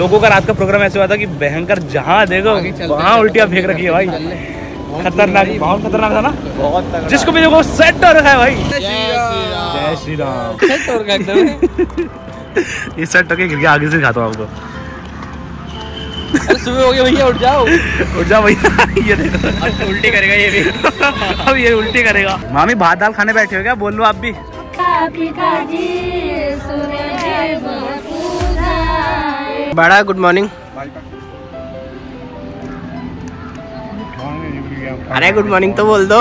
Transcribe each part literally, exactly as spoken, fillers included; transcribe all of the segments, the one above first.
लोगों का रात का प्रोग्राम ऐसे हुआ था कि भयंकर, जहाँ देखो वहाँ उल्टियाँ फेंक रखी है भाई, खतरनाक, बहुत खतरनाक था ना, बहुत। जिसको भी देखो सेट हो रखा है भाई, जय श्री राम, सेट हो रखा एकदम। ये सेट होके गिर गया, आगे से दिखाता हूँ आपको। सुबह हो गया भैया, उठ जाओ उठ जाओ भैया, ये देखो अब उल्टी करेगा ये भी, अब ये उल्टी करेगा। मामी भात दाल खाने बैठे हो क्या? बोल लो आप भी। बड़ा गुड मॉर्निंग। अरे गुड मॉर्निंग तो बोल दो।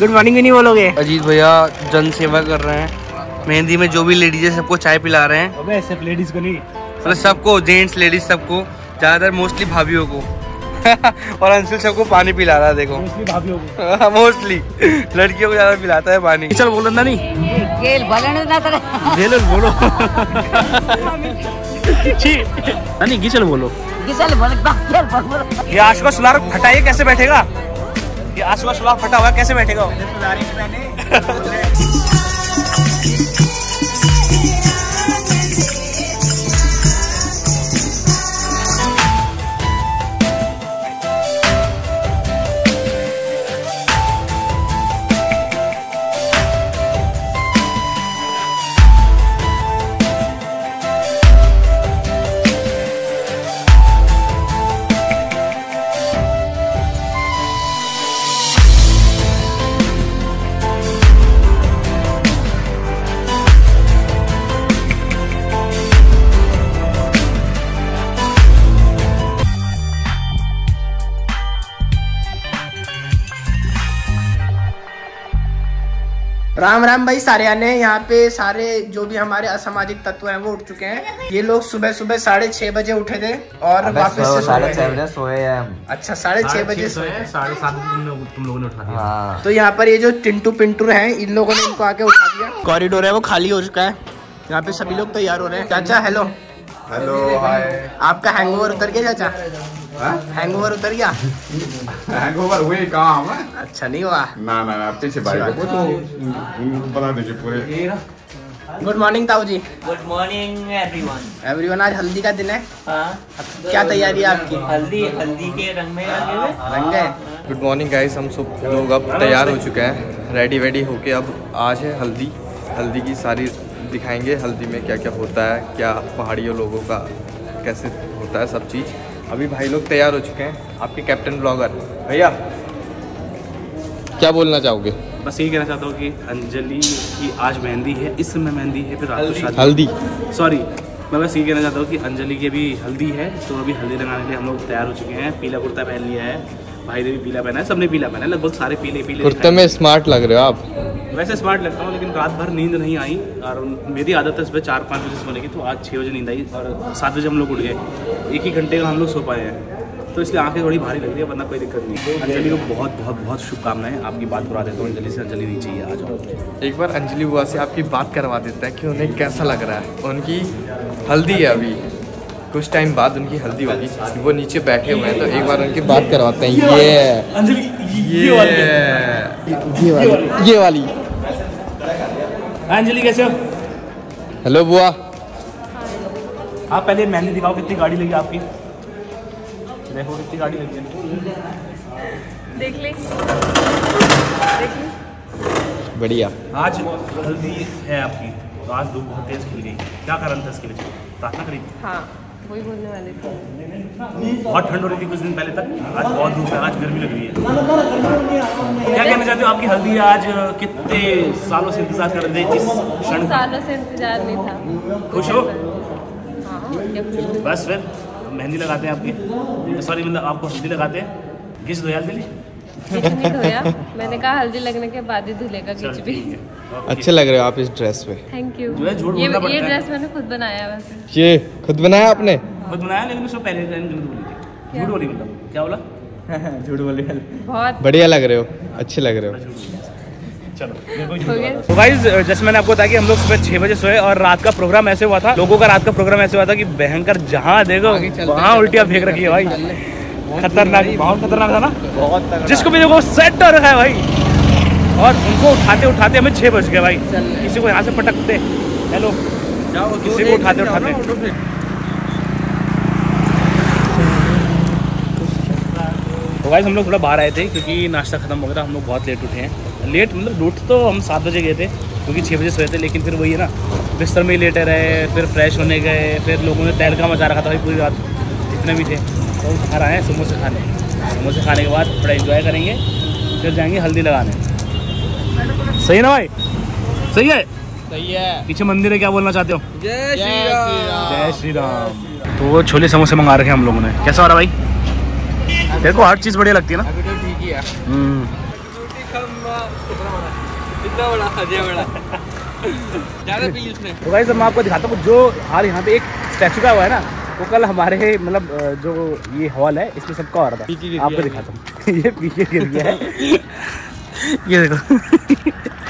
गुड मॉर्निंग भी नहीं बोलोगे? अजीत भैया जन सेवा कर रहे हैं, मेहंदी में जो भी लेडीज है सबको चाय पिला रहे हैं। अबे सिर्फ लेडीज को नहीं, मतलब सबको, जेंट्स लेडीज सबको, ज्यादातर मोस्टली भाभीियों को। और अंशुल सबको पानी पिला रहा है, देखो भाभीियों को। मोस्टली लड़कियों को ज्यादा पिलाता है पानी। चल बोलो ना, नहीं गेल गेल बोलो। नहीं गिचल बोलो, गिचल बोलो। ये आश का सुलार फटा, ये कैसे बैठेगा? ये आश का सुलार फटा हुआ कैसे बैठेगा? राम राम भाई सारे आने। यहाँ पे सारे जो भी हमारे असामाजिक तत्व हैं वो उठ चुके हैं। ये लोग सुबह सुबह साढ़े छह बजे उठे थे और वापस से साढ़े छह बजे सोए हैं। अच्छा, साढ़े छह बजे सोए, साढ़े सात तुम लोगों ने उठा दिया। तो यहाँ पर ये जो टिंटू पिंटू हैं, इन लोगों ने इनको आके उठा दिया। कॉरिडोर है वो खाली हो चुका है, यहाँ पे सभी लोग तैयार हो रहे हैं। चाचा हेलो हेलो, आपका हैंगओवर उतर गया चाचा? हैंगओवर उतर गया? हैंगओवर हुए काम? अच्छा नहीं हुआ ना ना ना, अच्छे से भाई को तो बता दीजिए पूरे। गुड मॉर्निंग ताऊ जी। Good morning everyone. एवरीवन आज हल्दी का दिन है। हाँ, क्या तैयारी है आपकी? हल्दी, हल्दी के रंग में रंग है। गुड मॉर्निंग गाइस, हम सब लोग अब तैयार हो चुके हैं, रेडी वेडी होके। अब आज है हल्दी, हल्दी की सारी दिखाएंगे, हल्दी में क्या क्या होता है, क्या पहाड़ियों लोगों का कैसे होता है सब चीज़। अभी भाई लोग तैयार हो चुके हैं। आपके कैप्टन व्लॉगर भैया क्या बोलना चाहोगे? बस यही कहना चाहता हूँ कि अंजलि की आज मेहंदी है, इस समय मेहंदी है, फिर रात को हल्दी, सॉरी। मैं बस यही कहना चाहता हूँ कि अंजलि की अभी हल्दी है, तो अभी हल्दी लगाने के लिए हम लोग तैयार हो चुके हैं। पीला कुर्ता पहन लिया है भाई ने, भी पीला पहना है, सबने पीला पहना है, लगभग सारे पीले पीले। कुर्ते में स्मार्ट लग रहे हो आप। वैसे स्मार्ट लगता हूँ, लेकिन रात भर नींद नहीं आई, और मेरी आदत है सुबह चार पाँच बजे सोने की, तो आज छः बजे नींद आई और सात बजे हम लोग उठ गए। एक ही घंटे का हम लोग सो पाए हैं, तो इसलिए आंखें थोड़ी भारी लग रही है, वरना कोई दिक्कत नहीं। अंजलि को बहुत बहुत बहुत शुभकामनाएं। आपकी बात करवा देता हूँ अंजलि से। अंजलि नहीं चाहिए आज और एक बार अंजलि बुआ से आपकी बात करवा देता है कि उन्हें कैसा लग रहा है। उनकी हल्दी है, अभी कुछ टाइम बाद उनकी हल्दी होगी, वो नीचे बैठे हुए हैं, तो एक बार उनकी बात करवाते हैं। ये अंजलि, ये वाली, ये वाली, ये वाली। अंजलि कैसे हो? हेलो बुआ, आप पहले मेहंदी दिखाओ, कितनी गाड़ी लगी आपकी? देखो कितनी गाड़ी लगी है, देख ले, देख ले, बढ़िया। आज हल्दी है आपकी, तो आज धूप बहुत तेज खिल गई, क्या कारण था इसके लिए? प्रार्थना करी थी? हाँ, वही बोलने वाले थे। बहुत ठंड हो रही थी कुछ दिन पहले तक, आज बहुत धूप है, आज गर्मी लग रही है। क्या कहना चाहते हो? आपकी हल्दी आज, कितने सालों से इंतजार कर रहे थे इस क्षण? सालों से इंतजार नहीं था। खुश हो? हाँ, बस फिर मेहंदी लगाते हैं आपकी, सॉरी मतलब आपको हल्दी लगाते हैं। घिस धोया हल्दी? घिच नहीं धोया, मैंने कहा हल्दी लगने के बाद ही धुलेगा घिच भी। अच्छे लग रहे हो आप इस ड्रेस में, थैंक यू। ये, ये ड्रेस मैंने खुद बनाया। वैसे ये खुद बनाया आपने? खुद बनाया, लेकिन उसको पहले टाइम झूठ बोली थी। झूठ बोली मतलब क्या बोला? झूठ बोली। बहुत बढ़िया लग रहे हो, अच्छे लग रहे हो। चलो तो गाइस, जैसे मैंने आपको बताया कि हम लोग सुबह छह बजे सोए और रात का प्रोग्राम ऐसे हुआ था, लोगों का रात का प्रोग्राम ऐसे हुआ था कि भयंकर, जहाँ देखो वहाँ उल्टियाँ फेंक रखी है भाई, खतरनाक, बहुत खतरनाक था ना, बहुत। जिसको भी देखो सेट हो रखा है भाई, और उनको उठाते उठाते हमें छः बज गए भाई। किसी को यहाँ से पटकते, हेलो, किसी को उठाते उठाते तो गाइस हम लोग थोड़ा बाहर आए थे क्योंकि नाश्ता खत्म हो गया था। हम लोग बहुत लेट उठे हैं, लेट मतलब उठ तो हम सात बजे गए थे क्योंकि छः बजे सोए थे, लेकिन फिर वही है ना, बिस्तर में ही लेटे रहे, फिर फ्रेश होने गए, फिर लोगों ने तहलका मचा रखा था भाई पूरी रात जितने भी थे। तो घर आए समोसे खाने, समोसे खाने के बाद थोड़ा इंजॉय करेंगे, फिर जाएंगे हल्दी लगाने। सही है ना भाई? सही है, सही है। पीछे मंदिर है, क्या बोलना चाहते हो? जय श्री राम, जय श्री राम। तो छोले समोसे मंगा रखे हम लोगों ने। कैसा हो रहा भाई? तेरे को हर चीज़ बढ़िया लगती है ना? अभी तो ठीक ही है। इतना बड़ा बड़ा ज़्यादा पी उसने। तो गाइस मैं आपको दिखाता हूँ जो हाल यहाँ पे एक स्टैचू का हुआ है ना, वो कल हमारे मतलब जो ये हॉल है इसमें सबका हो रहा था। आपको दिखाता हूँ, ये पीछे गिर गया है, ये देखो,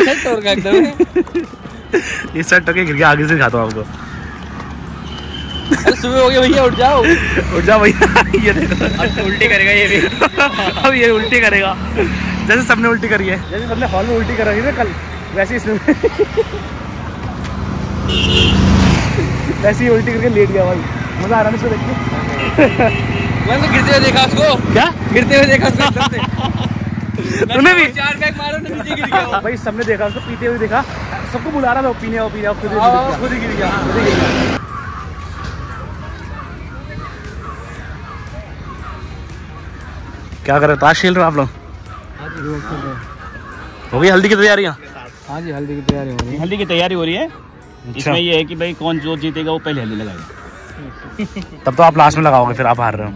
ये सेट होके गिर गया। आगे से दिखाता हूँ आपको। सुबह हो गया भैया, उठ जाओ, उठ जाओ भैया। ये देखो अब उल्टी करेगा ये भी। अब ये उल्टी करेगा, जैसे सबने उल्टी करी है, जैसे सबने हॉल में उल्टी कर रही है कल, वैसे इसमें वैसे ही उल्टी करके लेट गया भाई। मजा आ रहा है इसको देख के। मैंने गिरते हुए देखा उसको। क्या गिरते हुए देखा उसको? तूने भी चार बैग मारो तो नीचे गिर गया भाई। सबने देखा उसको, पीते हुए देखा, सबको बुला रहा था पीने आओ पीने आओ, खुद ही गिर गया। क्या कर रहे हो? ताश खेल रहे हो आप लोग? हो गई हल्दी की तैयारियाँ? हाँ जी, हल्दी की तैयारी हो रही है। हल्दी की तैयारी हो रही है। इसमें ये है कि भाई कौन जो जीतेगा वो पहले हल्दी लगाएगा। तब तो आप लास्ट में लगाओगे, फिर आप हार रहे हो।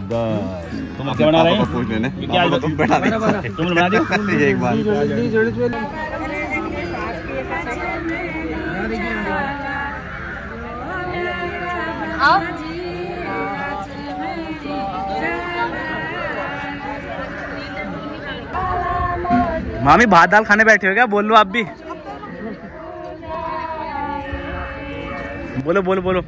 तुम क्या बना रहे हो? तुम बना दो। मामी भात दाल खाने बैठे हो क्या? बोल लो आप भी, बोलो बोलो बोलो।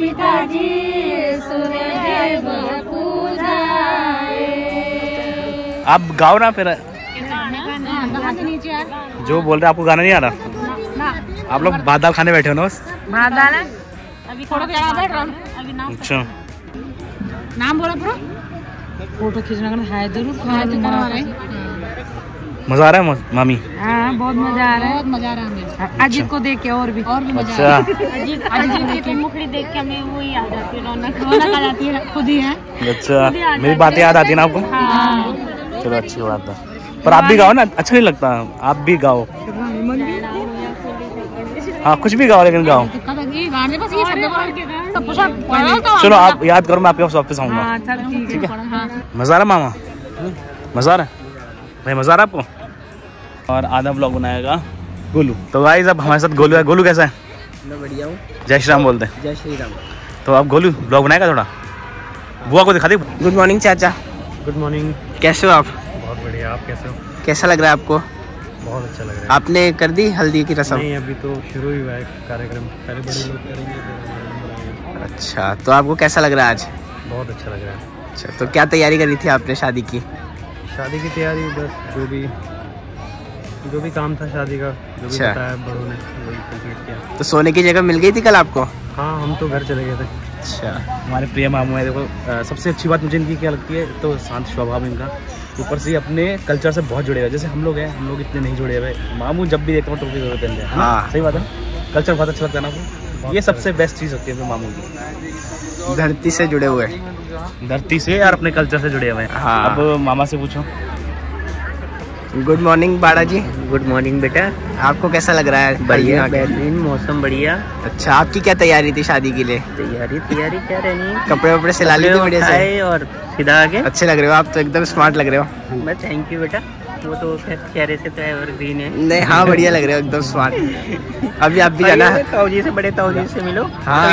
पिताजी सूर्यदेव पूजाए। आप गाओ ना फिर जो बोल रहे, आपको गाना नहीं आ रहा? आप लोग भात दाल खाने बैठे हो ना? बस भात दाल है अभी, थोड़ा अभी नाम। अच्छा नाम बोला पूरा, फोटो खींचना करना है जरूर। मजा आ रहा है मामी? हाँ बहुत मजा आ रहा है, बहुत मजा आ रहा है। अजीत को देख के और भी और भी मजा आ रहा है। अजीत अजीत की मुखड़ी देख के हमें वो याद आती है, रौनक रौनक आ जाती है खुद ही है। अच्छा मेरी बातें याद आती है ना आपको? हाँ चलो अच्छी बात है। पर आप भी गाओ ना, अच्छा नहीं लगता? आप भी गाओ। हाँ कुछ भी गाओ, लेकिन गाओ। चलो आप याद करो, मैं आपके ऑफिस आऊँगा, ठीक है? मजा आ रहा मामा? मजा आ रहा भाई? मजा आ रहा आपको? और आधा ब्लॉग बनाएगा गोलू। तो गाइस अब हमारे साथ गोलू है। गोलू कैसा है? मैं बढ़िया हूँ। जय श्री राम बोलते हैं। जय श्री राम। तो अब गोलू ब्लॉग बनाएगा थोड़ा, बुआ को दिखा दे। गुड मॉर्निंग चाचा। गुड मॉर्निंग, कैसे हो आप? बहुत बढ़िया, आप कैसे हो? कैसा लग रहा है आपको? बहुत अच्छा लग रहा है। आपने कर दी हल्दी की रस्म? नहीं अभी तो शुरू ही हुआ है कार्यक्रम, पहले बड़े लोग करेंगे। अच्छा तो आपको कैसा लग रहा है आज? बहुत अच्छा लग रहा है। अच्छा तो क्या तैयारी करी थी आपने शादी की? शादी की तैयारी बस जो भी जो भी काम था शादी का, जो भी बताया बड़ों ने वही कंप्लीट किया। तो सोने की जगह मिल गई थी कल आपको? हाँ हम तो घर चले गए थे। अच्छा हमारे प्रिय मामू है। देखो सबसे अच्छी बात मुझे इनकी क्या लगती है, तो शांत स्वभाव इनका, ऊपर से अपने कल्चर से बहुत जुड़े हुए। जैसे हम लोग हैं, हम लोग इतने नहीं जुड़े हुए। मामू जब भी देखता हूँ टोपी जरूर पहनते हैं। हाँ सही बात है, कल्चर बहुत अच्छा लगता है ना आपको? ये सबसे बेस्ट चीज़ होती है मामू की, धरती से जुड़े हुए, धरती से और अपने कल्चर से जुड़े हुए हैं। हाँ अब मामा से पूछो। गुड मॉर्निंग बाड़ा जी। गुड मॉर्निंग बेटा, आपको कैसा लग रहा है? बढ़िया, बेहतरीन मौसम, बढ़िया। अच्छा आपकी क्या तैयारी थी शादी के लिए? तैयारी तैयारी क्या रहनी, कपड़े वपड़े सिला लिए थे बढ़िया से और सीधा आगे। अच्छे लग रहे हो आप तो, एकदम स्मार्ट लग रहे हो। बस थैंक यू बेटा, वो तो चेहरे से तो एवरग्रीन है। नहीं हाँ बढ़िया लग रहे हो, एकदम स्मार्ट। अभी आप भी जाना है, ताऊजी से, बड़े ताऊजी से मिलो,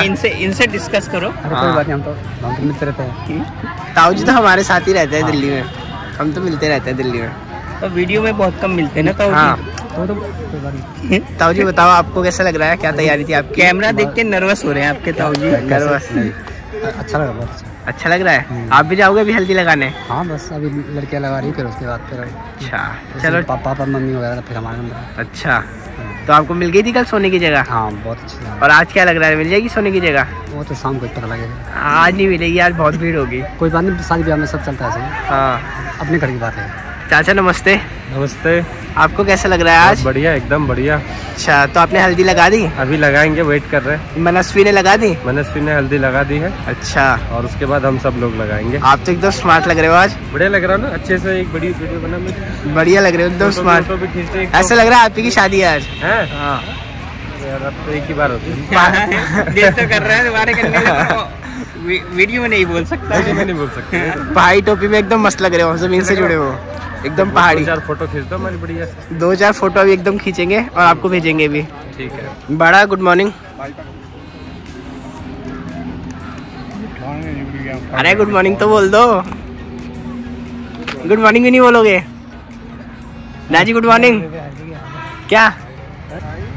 इनसे इनसे डिस्कस करो। ताऊजी तो हमारे साथ ही रहते हैं दिल्ली में, हम तो मिलते रहते हैं दिल्ली में। तो वीडियो में बहुत कम मिलते हैं ना ताऊ जी? हाँ ताऊ जी बताओ आपको कैसा लग रहा है, क्या तैयारी थी आप? कैमरा देख के नर्वस हो रहे हैं आपके ताऊ जी। नर्वस नहीं, अच्छा लग रहा है। अच्छा लग रहा है। आप भी जाओगे अभी हल्दी लगाने? हाँ बस अभी लड़कियाँ लगा रही, फिर उसके बाद फिर। अच्छा चलो, पापा मम्मी वगैरह फिर हमारे नंबर। अच्छा तो आपको मिल गई थी कल सोने की जगह? हाँ बहुत अच्छी। और आज क्या लग रहा है, मिल जाएगी सोने की जगह? वो तो शाम को पता लगेगा, आज नहीं मिलेगी, आज बहुत भीड़ होगी। कोई बात नहीं, शादी ब्याह में सब चलता है। हाँ अपने घर की बात है। चाचा नमस्ते। नमस्ते। आपको कैसा लग रहा है आज? बढ़िया, एकदम बढ़िया। अच्छा तो आपने हल्दी लगा दी? अभी लगाएंगे, वेट कर रहे हैं। मनस्वी ने लगा दी? मनस्वी ने हल्दी लगा दी है। अच्छा और उसके बाद हम सब लोग लगाएंगे। आप तो एकदम स्मार्ट लग रहे हो आज। बढ़िया लग रहा हो ना, अच्छे से एक बड़ी वीडियो बना मुझे। बढ़िया लग रहे हो, एकदम स्मार्ट। ऐसा लग रहा है आप ही की शादी है आज। हाँ यार अब तो एक ही बार होती है तो कर रहे हैं, दोबारा करने लगो। वीडियो में नहीं बोल सकता, नहीं बोल सकते। पहाड़ी टोपी में एकदम मस्त लग रहे हो, जमीन से जुड़े हो एकदम पहाड़ी। दो चार फोटो खींच दो हमारी, बढ़िया। दो चार फोटो अभी एकदम खींचेंगे और आपको भेजेंगे भी। ठीक है बड़ा, गुड मॉर्निंग। अरे गुड मॉर्निंग तो बोल दो। गुड मॉर्निंग भी नहीं बोलोगे? नाजी गुड मॉर्निंग। क्या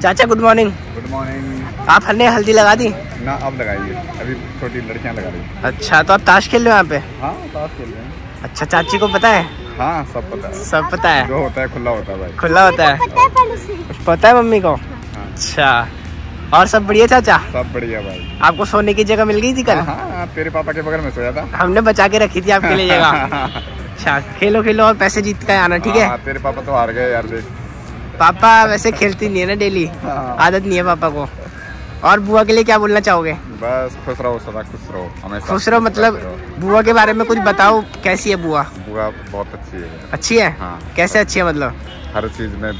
चाचा गुड मॉर्निंग? Good morning. आप हल्दी हल्दी लगा दी ना? आप लगाइए, अभी छोटी लड़कियाँ लगा रही है। अच्छा तो आप ताश खेल रहे हो यहाँ पे? हाँ ताश खेल रहे हैं। अच्छा चाची को पता है? हाँ सब पता है, सब पता है। जो होता है खुला होता है भाई, खुला होता है। पता है, पता, पता है मम्मी को। अच्छा और सब बढ़िया चाचा? सब बढ़िया भाई। आपको सोने की जगह मिल गई थी कल? हाँ, तेरे पापा के बगल में सोया था, हमने बचा के रखी थी आपके लिए जगह। अच्छा खेलो खेलो और पैसे जीत कर आना, ठीक है? तेरे पापा तो हार गए यार। पापा वैसे खेलती नहीं है ना डेली, आदत नहीं है पापा को। और बुआ के लिए क्या बोलना चाहोगे? बस खुश रहो सदा, खुश रहो हमेशा। खुश रहो मतलब बुआ के बारे में कुछ बताओ, कैसी है बुआ? बुआ बहुत अच्छी है। अच्छी है? हाँ, कैसे अच्छी है मतलब? हर चीज में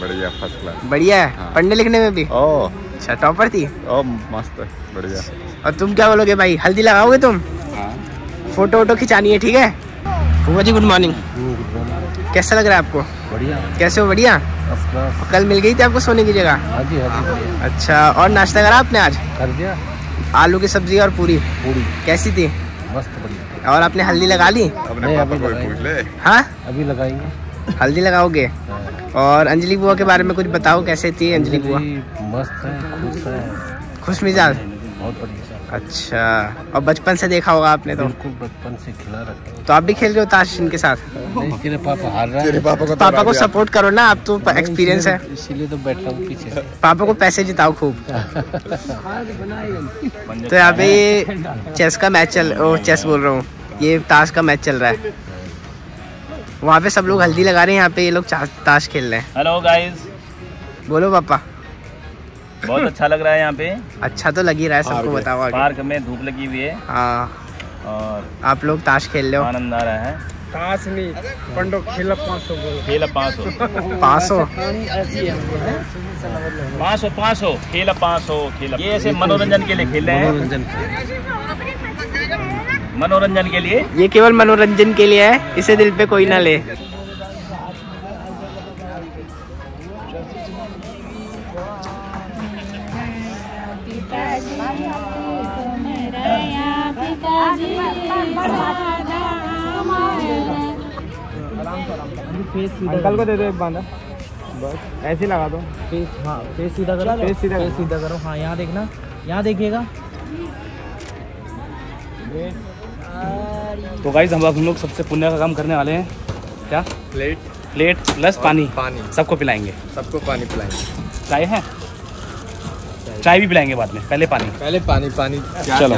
बढ़िया, फर्स्ट क्लास। बढ़िया है। हाँ। पढ़ने लिखने में भी? ओह अच्छा टॉपर थी। ओह मस्त बढ़िया। और तुम क्या बोलोगे भाई, हल्दी लगाओगे तुम? हाँ। फोटो वोटो खिंचानी है, ठीक है? बुआ जी गुड मॉर्निंग। कैसा लग रहा है आपको? बढ़िया। कैसे हो? बढ़िया। कल मिल गई थी आपको सोने की जगह? हाँ जी हाँ जी। अच्छा और नाश्ता करा आपने आज? कर दिया, आलू की सब्जी और पूरी। पूरी कैसी थी? मस्त बढ़िया। और आपने हल्दी लगा ली? अपने पापा को पूछ ले। हाँ अभी लगाएंगे। हल्दी लगाओगे। और अंजलि बुआ के बारे में कुछ बताओ, कैसे थी अंजलि बुआ? मस्त है, खुश है, खुश मिजाज। बहुत बढ़िया। अच्छा और बचपन से देखा होगा आपने तो? बिल्कुल बचपन से खिला रखा। तो आप भी खेल रहे हो ताश इनके साथ? नहीं, तेरे पापा हार रहा है। पापा को, पापा को सपोर्ट करो ना, आप तो एक्सपीरियंस है, इसीलिए तो बैठा हूँ पीछे। पापा को पैसे जिताओ खूब। तो यहाँ पे चेस का मैच चल, ओ चेस बोल रहा हूँ, ये ताश का मैच चल रहा है। वहाँ पे सब लोग हल्दी लगा रहे हैं, यहाँ पे ये लोग ताश खेल रहे हैं। Hello guys. बोलो पापा। बहुत अच्छा लग रहा है यहाँ पे। अच्छा तो लग ही रहा है, सबको बताओ। आगे पार्क में धूप लगी हुई है। हाँ और आप लोग ताश खेल रहे हो, आनंद आ रहा है। ताश नहीं पंडो खेला पाँच सौ, खेला पाँच सौ, पाँच सौ पाँच सौ खेला पाँच सौ। ये ऐसे मनोरंजन के लिए खेल रहे हैं, मनोरंजन के लिए। ये केवल मनोरंजन के लिए है, इसे दिल पे कोई ना ले। अंकल को दे दो एक बांधा, बस ऐसे लगा दो। फेस, हाँ फेस सीधा करो, फेस सीधा फेस सीधा करो। हाँ यहाँ देखना, यहाँ देखिएगा। तो गाइस हम हम लोग सबसे पुण्य का काम करने वाले हैं। क्या? प्लेट प्लेट प्लस पानी। पानी सबको पिलाएंगे, सबको पानी पिलाएंगे। चाय है? चाय भी पिलाएंगे बाद में, पहले पानी। पहले पानी पानी चलो।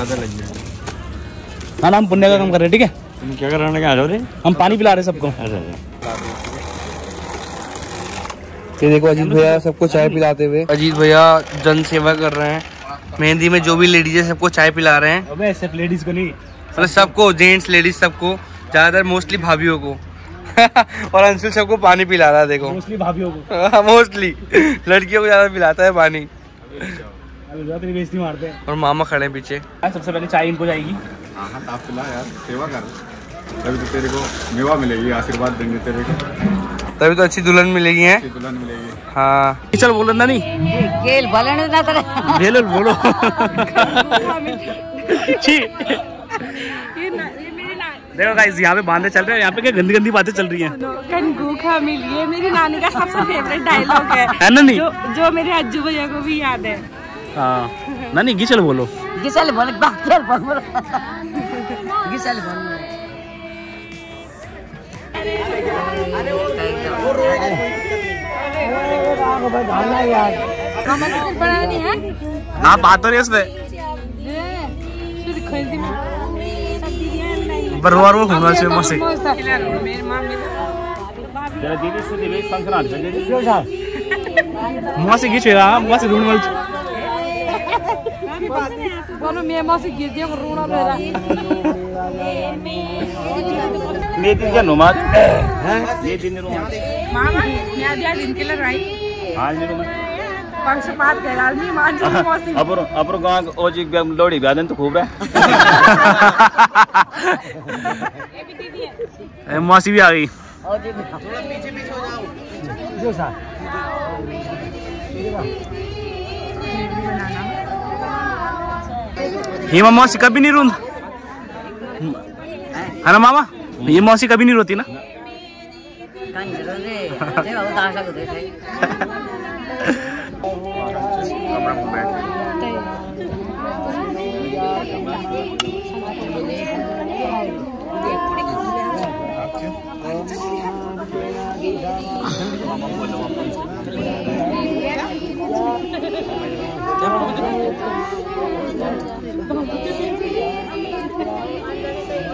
हाँ हम पुण्य का काम कर रहे हैं, ठीक है? तुम क्या कर रहे हो रे? हम पानी पिला रहे सबको। ये देखो अजीत भैया सबको चाय पिलाते हुए। अजीत भैया जन सेवा कर रहे हैं, मेहंदी में जो भी लेडीज है सबको चाय पिला रहे हैं। अबे सिर्फ लेडीज को नहीं, मतलब सबको, जेंट्स लेडीज सबको, ज्यादातर मोस्टली भाभीियों को। और अंशुल सबको पानी पिला रहा है, देखो मोस्टली भाभीियों को। मोस्टली लड़कियों को ज्यादा पिलाता है पानी। और मामा खड़े हैं पीछे। सबसे पहले चाय इनको जाएगी। हाँ आप पिला यार, सेवा कर, तभी तो तेरे को मेवा मिलेगी, आशीर्वाद देंगे तेरे को, तभी तो अच्छी दुल्हन मिलेगी। है दुल्हन मिलेगी। हाँ चल बोलो ना। नहीं गेल ना गेल बोलो। ये ना, ये मेरी देखो गाइस यहाँ पे बांधे चल रहे हैं, यहाँ पे क्या गंदी गंदी बातें चल रही है। गंगूखा मिलिए मेरी नानी का सबसे फेवरेट डायलॉग है, है ना? नहीं जो, जो मेरे अज्जू भैया को भी याद है। हाँ नानी गिचल बोलो, गिचल बोलो, गिचल बोलो। अरे वो रो यार नहीं है ना, बात हो रही है इसमें मुआ से घी छुरा मुआ से ढूंढ मौसी गिर दिया रोना मेरा ये दिन का नुमाद है, ये दिन नुमाद मामा मैं आज इनके लिए राई आज नुमाद पंच पांच गैराल नहीं मान जो मौसी अब अब गांव ओ जी लोड़ी गादन तो खूब है। ये भी दीदी है, मौसी भी आ गई। ओ जी थोड़ा पीछे पीछे हो जाओ जो सा हेमा मौसी कभी नहीं रोंद है ना मामा? ये मौसी कभी नहीं रोती ना,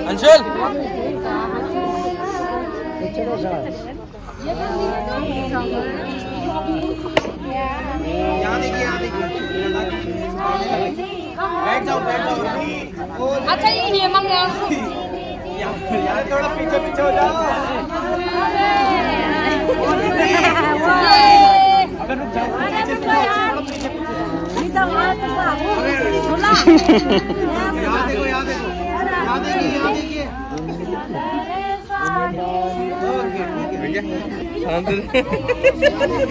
अंशुल अच्छा ये हेमा यार थोड़ा पीछे पीछे हो जाओ, अगर रुक जाओ थोड़ा पीछे पीछे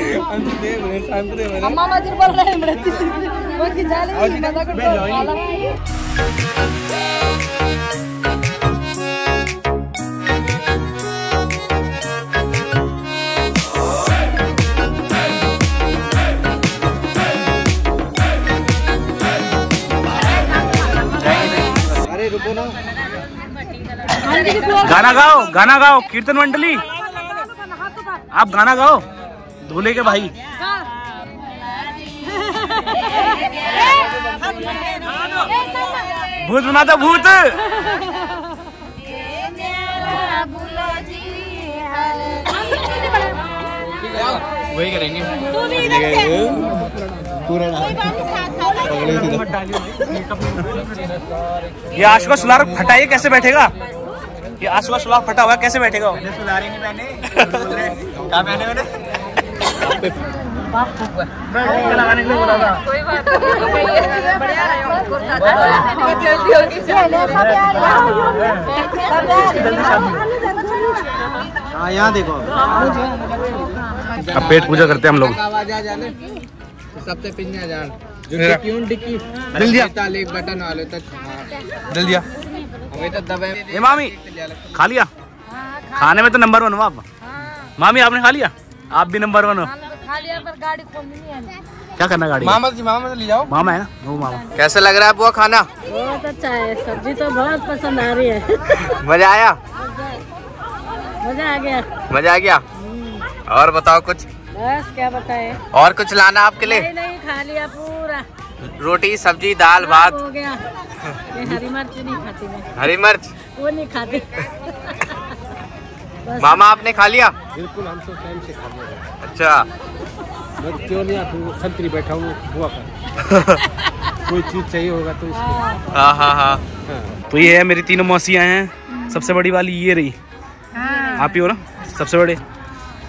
अरे रुको ना, गाना गाओ गाना गाओ कीर्तन मंडली आप गाना गाओ धूले के भाई। भूत बनाता भूत वही करेंगे ये आश को सुलार फटाइए कैसे बैठेगा, ये आसला सुला फटा हुआ कैसे बैठेगा? मैंने सुलारी नहीं पहने, क्या पहने मैंने? मैं लगाने के लिए बोला था। कोई बात नहीं, बढ़िया रहे हो, कुर्ता था। जल्दी होगी शादी। हाँ यहाँ देखो। अब पेट पूजा करते हैं हम लोग। सबसे पिन्ना जान। जो क्यों डिक्की? दिल दिया। ताले बटन वाले तक। दिल दिया। ये मामी खा लिया? खाने में तो नंबर वन हो आप। मामी आपने खा लिया? आप भी नंबर वन हो। खा लिया पर गाड़ी खोलनी है। क्या करना गाड़ी? मामा जी मामा ले जाओ। मामा है ना वो मामा। कैसा लग रहा है बुआ खाना? बहुत अच्छा है, सब्जी तो बहुत पसंद आ रही है। मजा आया? मजा आ गया। मजा आ गया। और बताओ कुछ? बस क्या बताए। और कुछ लाना आपके लिए? नहीं खा लिया पूरा। रोटी सब्जी दाल भात हो गया। हरी मिर्च नहीं खाती मैं। हरी मिर्च वो नहीं खाती। मामा आपने खा लिया? बिल्कुल हम सब टाइम से खा लिया। अच्छा मैं क्यों नहीं आप संतरी बैठा हूँ हुआ कर कोई चीज चाहिए होगा तो इसमें। हाँ हाँ हाँ तो ये है मेरी तीनों मौसियाँ हैं, सबसे बड़ी वाली ये रही, आप ही हो ना सबसे बड़े।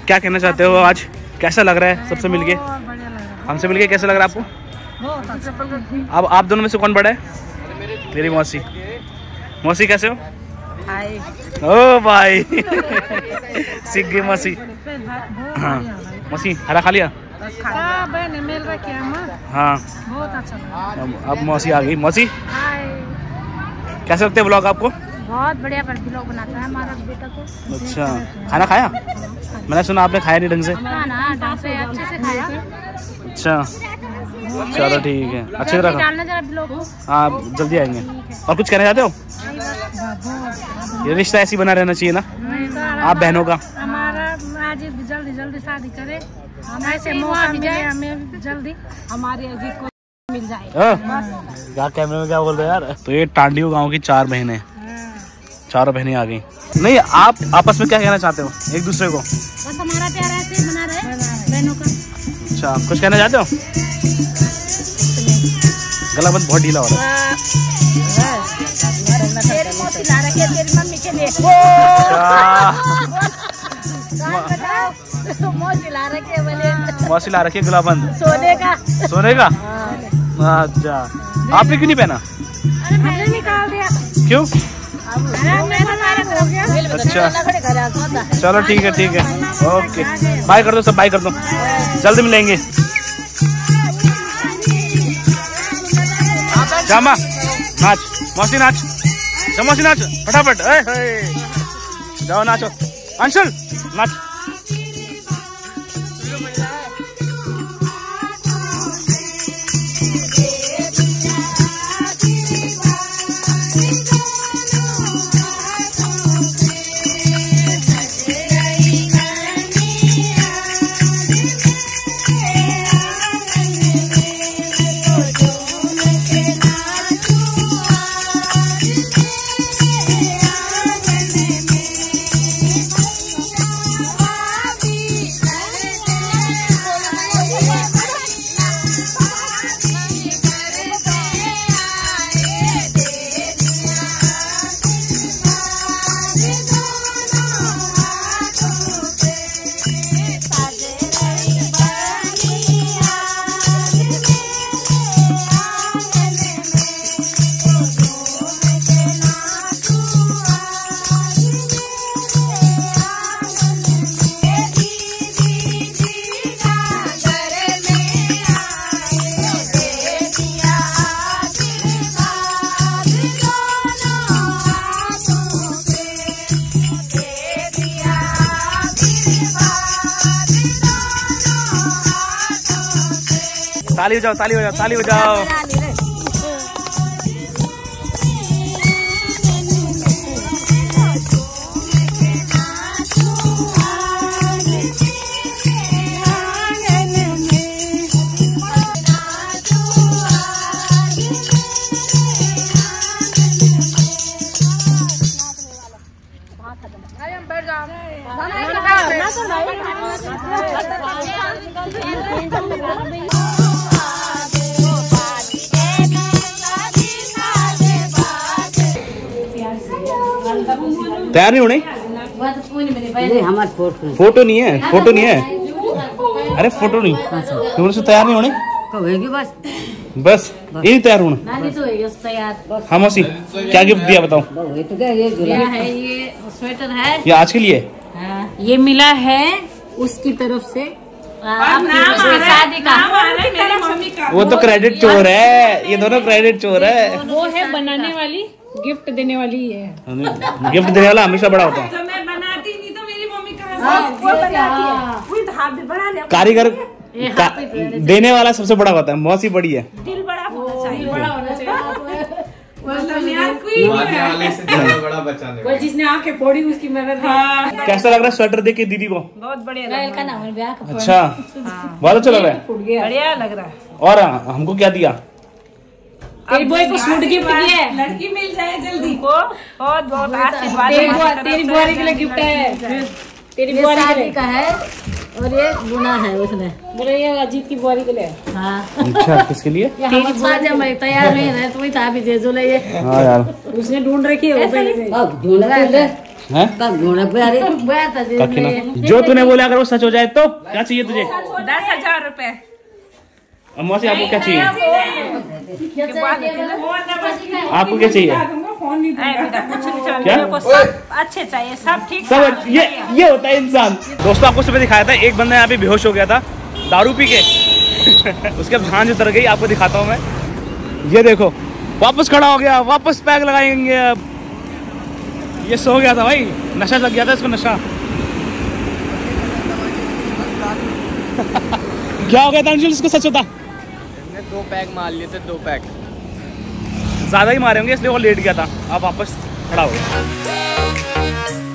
क्या कहना चाहते हो आज, कैसा लग रहा है सबसे मिलके? हमसे मिलके कैसा लग रहा है आपको? अब आप दोनों में से कौन बड़ा है? मेरी मौसी। मौसी कैसे हो? ओ भाई सीख गई मौसी। हाँ मौसी हरा खा लिया? हाँ बहुत अच्छा। अब मौसी आ गई। मौसी कैसे लगते हैं ब्लॉग आपको? बहुत बढ़िया ब्लॉग बनाता है हमारा बेटा को। अच्छा खाना खाया? मैंने सुना आपने खाया नहीं ढंग से। ढंग से अच्छे से खाया। अच्छा चलो ठीक है, अच्छे तरह डालना जरा ब्लॉग को। आप जल्दी आएंगे। और कुछ कहना चाहते हो? ये रिश्ता ऐसी बना रहना चाहिए ना आप बहनों का। हमारा आज जल्दी जल्दी शादी करे, ऐसे मौका मिले हमें जल्दी, हमारे अजीत को मिल जाए। क्या कैमरे में क्या बोल रहे यार। तो ये टांडियो गाँव की चार बहने, चारों बहनें आ गई। नहीं आप आपस में क्या कहना चाहते हो एक दूसरे को? बस हमारा प्यार ऐसे ही बना रहे बहनों का। अच्छा कुछ कहना चाहते हो? गला बंद बहुत ढीला हो रहा है। तेरी मोती ला रखी है तेरी मम्मी के लिए। अच्छा मोती ला रखी है, बोले मोती ला रखी है गला बंद सोने का। सोने का? अच्छा आपने क्यों नहीं पहना? हमने निकाल दिया। क्यों? अच्छा चलो ठीक है ठीक है ओके, बाय कर दो सब, बाय कर दो, जल्दी मिलेंगे। जामा नाच, मौसी नाच, मौसी नाच फटाफट, जाओ नाचो। अंशुल नाच। ताली हो जाओ, ताली हो जाओ, ताली हो जाओ। तैयार नहीं होने? नहीं हमारे फोटो फोटो नहीं है, फोटो नहीं है। अरे फोटो नहीं, तैयार नहीं होने तो बस बस यही तैयार होना। हाँ मौसी क्या गिफ्ट दिया बताओ? तो क्या ये है, ये स्वेटर है, ये आज के लिए ये मिला है उसकी तरफ से। शादी का वो तो क्रेडिट चोर है, ये दोनों क्रेडिट चोर है। वो है बनाने वाली, गिफ्ट देने वाली ही है। गिफ्ट देने वाला हमेशा बड़ा होता है। तो मैं बनाती नहीं तो मेरी मम्मी कहाँ से कारीगर का, देने वाला सबसे बड़ा होता है। मौसी बड़ी है, दिल बड़ा होना चाहिए, बड़ा होना चाहिए। जिसने आंखें फोड़ी उसकी मदद। कैसा लग रहा है स्वेटर देख के दीदी को? बहुत बढ़िया। अच्छा बहुत अच्छा लग रहा है, बढ़िया लग रहा है। और हमको क्या दिया? तेरी बॉय को सूट गिफ्ट दिया है, लड़की मिल जाए जल्दी को। बहुत बहुत आशीर्वाद। तेरी बुआरी के लिए गिफ्ट है, तेरी बुआरी का है। और ये बुना है उसने, बोले ये अजीत की बुआरी के लिए। हाँ अच्छा किसके लिए? तेरी बुआरी में तैयार नहीं है तो वही था अभी दे दो ले ये। हां यार उसने ढूंढ रखी है वो अब ढूंढ ले। हैं तब ढूंढा बुआरी बात है जो तूने बोला, अगर वो सच हो जाए तो क्या चाहिए तुझे? दस हज़ार रुपए। मौसी आपको क्या चाहिए? आपको क्या चाहिए? क्या अच्छे चाहिए, सब ठीक सब। ये ये होता है इंसान। दोस्तों आपको सुबह दिखाया था एक बंदा यहाँ पे बेहोश हो गया था दारू पी के, उसके बाद जान उतर गई। आपको दिखाता हूँ मैं, ये देखो वापस खड़ा हो गया, वापस पैक लगाएंगे अब। ये सो गया था भाई, नशा लग गया था इसको, नशा। क्या हो गया था अंशुल इसको, सच बता? मैंने दो पैक मार लिए थे, दो पैक ज़्यादा ही मारे होंगे इसलिए वो लेट गया था। अब वापस खड़ा हो गया।